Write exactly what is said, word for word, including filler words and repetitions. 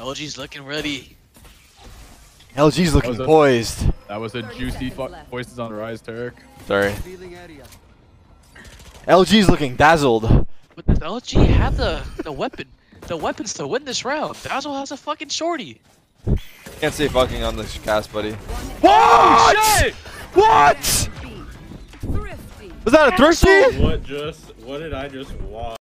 L G's looking ready. L G's looking poised. That was a juicy fuck. Voices on the rise, Tarik. Sorry. L G's looking dazzled. But does L G have the the weapon? The weapons to win this round. Dazzle has a fucking shorty. Can't say fucking on this cast, buddy. What? Shit! What? Was that a thrifty? What just? What did I just watch?